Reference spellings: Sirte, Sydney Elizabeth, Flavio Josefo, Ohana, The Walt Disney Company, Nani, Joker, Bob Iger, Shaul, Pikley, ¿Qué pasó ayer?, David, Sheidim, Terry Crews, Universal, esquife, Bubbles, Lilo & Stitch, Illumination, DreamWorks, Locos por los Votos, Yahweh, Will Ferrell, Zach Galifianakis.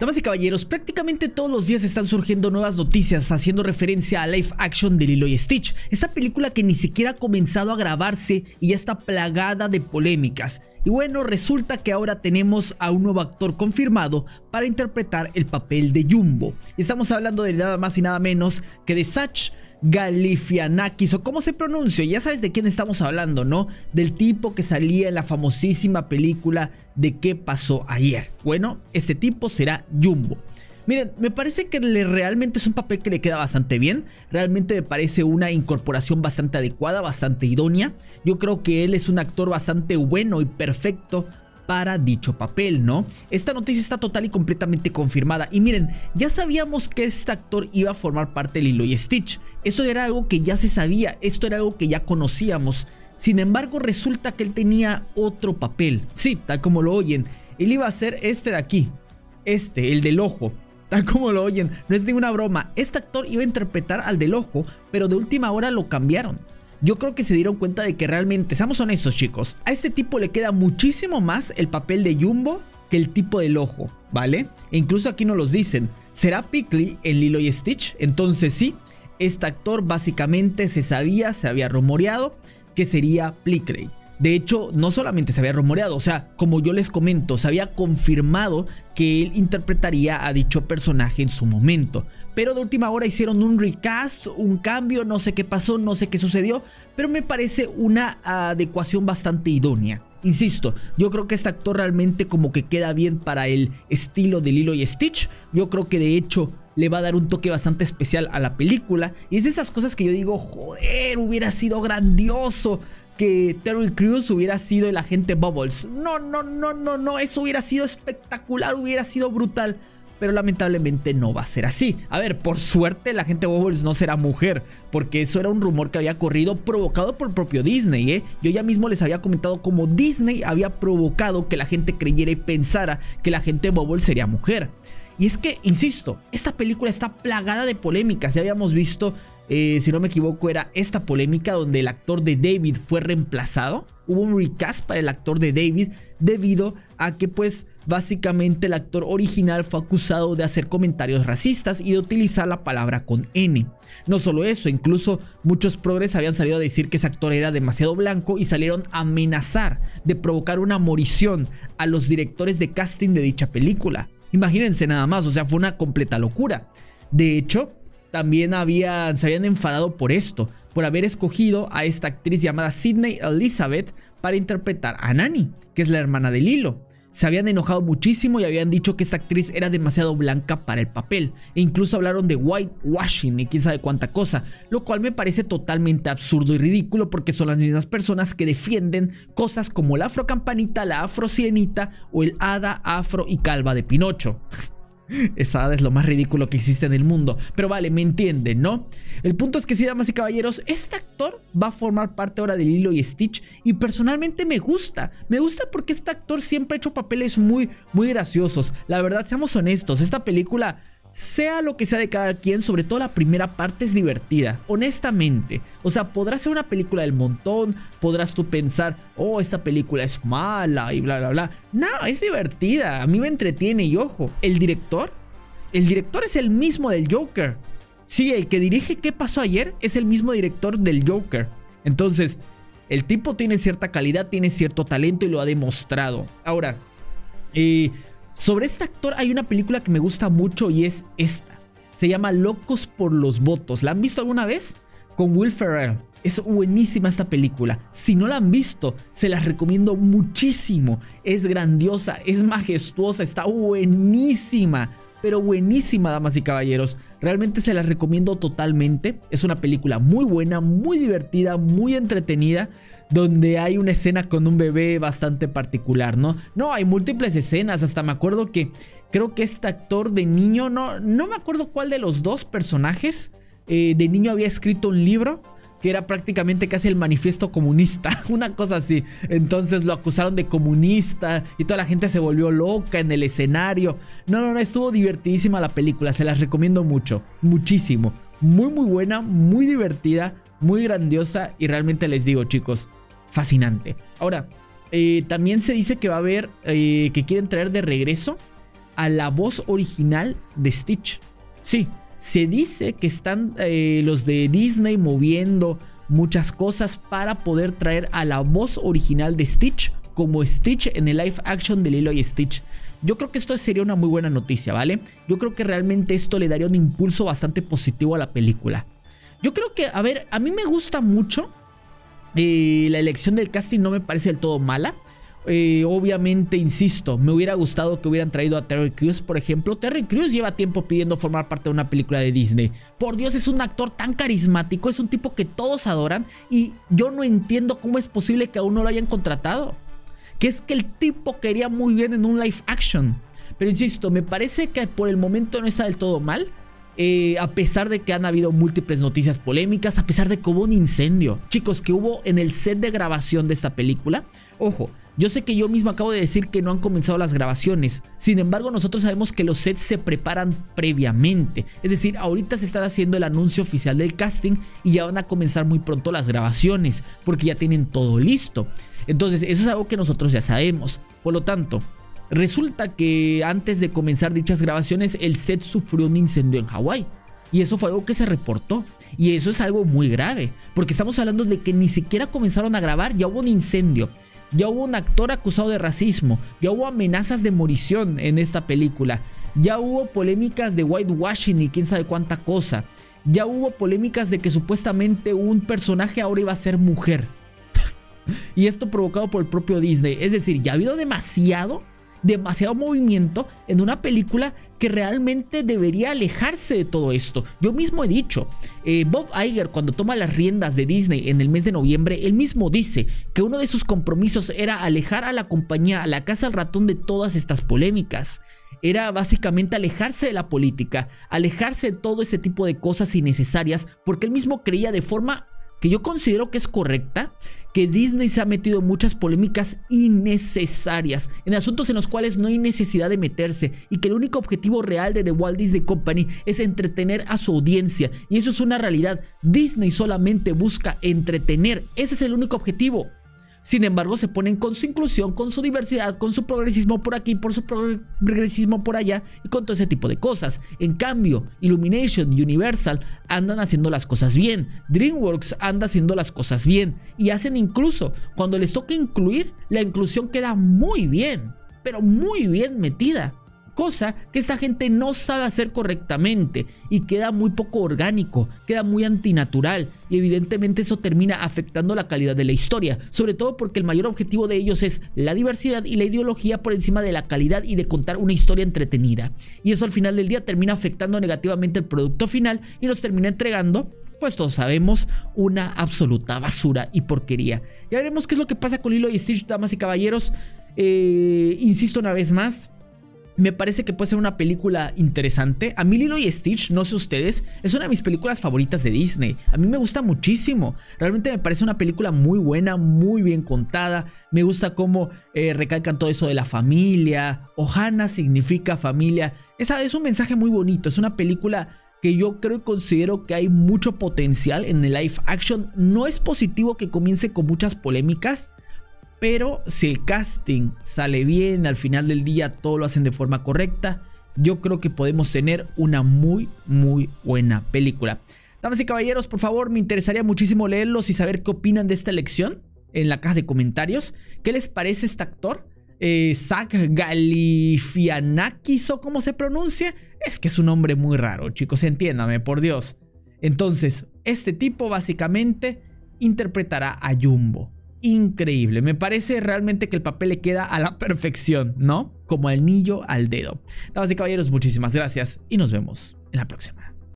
Damas y caballeros, prácticamente todos los días están surgiendo nuevas noticias haciendo referencia a live action de Lilo y Stitch, esta película que ni siquiera ha comenzado a grabarse y ya está plagada de polémicas. Y bueno, resulta que ahora tenemos a un nuevo actor confirmado para interpretar el papel de Jumbo. Estamos hablando de nada más y nada menos que de Zach Galifianakis, o cómo se pronuncia, ya sabes de quién estamos hablando, ¿no? Del tipo que salía en la famosísima película de ¿Qué pasó ayer? Bueno, este tipo será Jumbo. Miren, me parece que realmente es un papel que le queda bastante bien. Realmente me parece una incorporación bastante adecuada, bastante idónea. Yo creo que él es un actor bastante bueno y perfecto para dicho papel, ¿no? Esta noticia está total y completamente confirmada. Y miren, ya sabíamos que este actor iba a formar parte de Lilo y Stitch. Esto era algo que ya se sabía, esto era algo que ya conocíamos. Sin embargo, resulta que él tenía otro papel. Sí, tal como lo oyen, él iba a ser este de aquí, este, el del ojo. Tal como lo oyen, no es ninguna broma. Este actor iba a interpretar al del ojo, pero de última hora lo cambiaron. Yo creo que se dieron cuenta de que realmente, seamos honestos chicos, a este tipo le queda muchísimo más el papel de Jumbo que el tipo del ojo, ¿vale? E incluso aquí nos los dicen, ¿será Pikley en Lilo y Stitch? Entonces sí, este actor básicamente se sabía, se había rumoreado que sería Pikley. De hecho, no solamente se había rumoreado, o sea, como yo les comento, se había confirmado que él interpretaría a dicho personaje en su momento. Pero de última hora hicieron un recast, un cambio, no sé qué pasó, no sé qué sucedió, pero me parece una adecuación bastante idónea. Insisto, yo creo que este actor realmente como que queda bien para el estilo de Lilo y Stitch. Yo creo que de hecho le va a dar un toque bastante especial a la película. Y es de esas cosas que yo digo, joder, hubiera sido grandioso que Terry Crews hubiera sido el agente Bubbles. No, eso hubiera sido espectacular, hubiera sido brutal. Pero lamentablemente no va a ser así. A ver, por suerte la gente Bubbles no será mujer, porque eso era un rumor que había corrido provocado por el propio Disney, ¿eh? Yo ya mismo les había comentado cómo Disney había provocado que la gente creyera y pensara que la gente Bubbles sería mujer. Y es que, insisto, esta película está plagada de polémicas. Ya habíamos visto, si no me equivoco, era esta polémica donde el actor de David fue reemplazado. Hubo un recast para el actor de David debido a que, pues, básicamente el actor original fue acusado de hacer comentarios racistas y de utilizar la palabra con N. No solo eso, incluso muchos progres habían salido a decir que ese actor era demasiado blanco y salieron a amenazar de provocar una morición a los directores de casting de dicha película. Imagínense nada más, o sea, fue una completa locura. De hecho, también se habían enfadado por esto, por haber escogido a esta actriz llamada Sydney Elizabeth para interpretar a Nani, que es la hermana de Lilo. Se habían enojado muchísimo y habían dicho que esta actriz era demasiado blanca para el papel. E incluso hablaron de whitewashing y quién sabe cuánta cosa, lo cual me parece totalmente absurdo y ridículo porque son las mismas personas que defienden cosas como la afrocampanita, la afrosirenita o el hada afro y calva de Pinocho. Esa hada es lo más ridículo que existe en el mundo. Pero vale, me entienden, ¿no? El punto es que sí, damas y caballeros, este actor va a formar parte ahora de Lilo y Stitch. Y personalmente me gusta. Me gusta porque este actor siempre ha hecho papeles muy, muy graciosos. La verdad, seamos honestos, esta película, sea lo que sea de cada quien, sobre todo la primera parte es divertida, honestamente. O sea, podrás ser una película del montón, podrás tú pensar, oh, esta película es mala y bla, bla, bla. No, es divertida, a mí me entretiene y ojo, el director es el mismo del Joker. Sí, el que dirige ¿Qué pasó ayer? Es el mismo director del Joker. Entonces, el tipo tiene cierta calidad, tiene cierto talento y lo ha demostrado. Ahora, sobre este actor hay una película que me gusta mucho y es esta. Se llama Locos por los Votos. ¿La han visto alguna vez? Con Will Ferrell. Es buenísima esta película. Si no la han visto, se las recomiendo muchísimo. Es grandiosa, es majestuosa, está buenísima. Pero buenísima, damas y caballeros. Realmente se las recomiendo totalmente. Es una película muy buena, muy divertida, muy entretenida, donde hay una escena con un bebé bastante particular, ¿no? No, hay múltiples escenas, hasta me acuerdo que creo que este actor de niño, no me acuerdo cuál de los dos personajes, de niño había escrito un libro que era prácticamente casi el manifiesto comunista, una cosa así. Entonces lo acusaron de comunista y toda la gente se volvió loca en el escenario. No, estuvo divertidísima la película, se las recomiendo mucho, muchísimo. Muy, muy buena, muy divertida, muy grandiosa y realmente les digo, chicos, fascinante. Ahora, también se dice que va a haber, que quieren traer de regreso a la voz original de Stitch. Sí, se dice que están los de Disney moviendo muchas cosas para poder traer a la voz original de Stitch como Stitch en el live action de Lilo y Stitch. Yo creo que esto sería una muy buena noticia, ¿vale? Yo creo que realmente esto le daría un impulso bastante positivo a la película. Yo creo que, a ver, a mí me gusta mucho. La elección del casting no me parece del todo mala. Obviamente, insisto, me hubiera gustado que hubieran traído a Terry Crews, por ejemplo. Terry Crews lleva tiempo pidiendo formar parte de una película de Disney. Por Dios, es un actor tan carismático, es un tipo que todos adoran. Y yo no entiendo cómo es posible que aún no lo hayan contratado. Que es que el tipo quería muy bien en un live action. Pero insisto, me parece que por el momento no está del todo mal. A pesar de que han habido múltiples noticias polémicas, a pesar de que hubo un incendio, chicos, que hubo en el set de grabación de esta película. Ojo, yo sé que yo mismo acabo de decir que no han comenzado las grabaciones. Sin embargo, nosotros sabemos que los sets se preparan previamente. Es decir, ahorita se está haciendo el anuncio oficial del casting y ya van a comenzar muy pronto las grabaciones, porque ya tienen todo listo. Entonces, eso es algo que nosotros ya sabemos. Por lo tanto, resulta que antes de comenzar dichas grabaciones, el set sufrió un incendio en Hawái. Y eso fue algo que se reportó. Y eso es algo muy grave, porque estamos hablando de que ni siquiera comenzaron a grabar, ya hubo un incendio. Ya hubo un actor acusado de racismo. Ya hubo amenazas de morición en esta película. Ya hubo polémicas de whitewashing y quién sabe cuánta cosa. Ya hubo polémicas de que supuestamente un personaje ahora iba a ser mujer. Y esto provocado por el propio Disney. Es decir, ya ha habido demasiado movimiento en una película que realmente debería alejarse de todo esto. Yo mismo he dicho, Bob Iger, cuando toma las riendas de Disney en el mes de noviembre, él mismo dice que uno de sus compromisos era alejar a la compañía, a la Casa del Ratón, de todas estas polémicas. Era básicamente alejarse de la política, alejarse de todo ese tipo de cosas innecesarias, porque él mismo creía, de forma que yo considero que es correcta, que Disney se ha metido en muchas polémicas innecesarias, en asuntos en los cuales no hay necesidad de meterse, y que el único objetivo real de The Walt Disney Company es entretener a su audiencia, y eso es una realidad. Disney solamente busca entretener, ese es el único objetivo. Sin embargo, se ponen con su inclusión, con su diversidad, con su progresismo por aquí, por su progresismo por allá y con todo ese tipo de cosas. En cambio, Illumination, Universal andan haciendo las cosas bien. DreamWorks anda haciendo las cosas bien. Y hacen, incluso cuando les toca incluir, la inclusión queda muy bien, pero muy bien metida. Cosa que esta gente no sabe hacer correctamente y queda muy poco orgánico, queda muy antinatural, y evidentemente eso termina afectando la calidad de la historia, sobre todo porque el mayor objetivo de ellos es la diversidad y la ideología por encima de la calidad y de contar una historia entretenida, y eso al final del día termina afectando negativamente el producto final y nos termina entregando, pues todos sabemos, una absoluta basura y porquería. Ya veremos qué es lo que pasa con Lilo y Stitch, damas y caballeros. Insisto una vez más, me parece que puede ser una película interesante. A mí Lilo y Stitch, no sé ustedes, es una de mis películas favoritas de Disney. A mí me gusta muchísimo. Realmente me parece una película muy buena, muy bien contada. Me gusta cómo recalcan todo eso de la familia. Ohana significa familia. Es un mensaje muy bonito. Es una película que yo creo y considero que hay mucho potencial en el live action. No es positivo que comience con muchas polémicas, pero si el casting sale bien, al final del día todo lo hacen de forma correcta, yo creo que podemos tener una muy, muy buena película. Damas y caballeros, por favor, me interesaría muchísimo leerlos y saber qué opinan de esta elección en la caja de comentarios. ¿Qué les parece este actor? Zach Galifianakis, o cómo se pronuncia. Es que es un nombre muy raro, chicos, entiéndame, por Dios. Entonces, este tipo básicamente interpretará a Jumbo. Increíble, me parece realmente que el papel le queda a la perfección, ¿no? Como anillo al dedo. Damas y caballeros, muchísimas gracias y nos vemos en la próxima.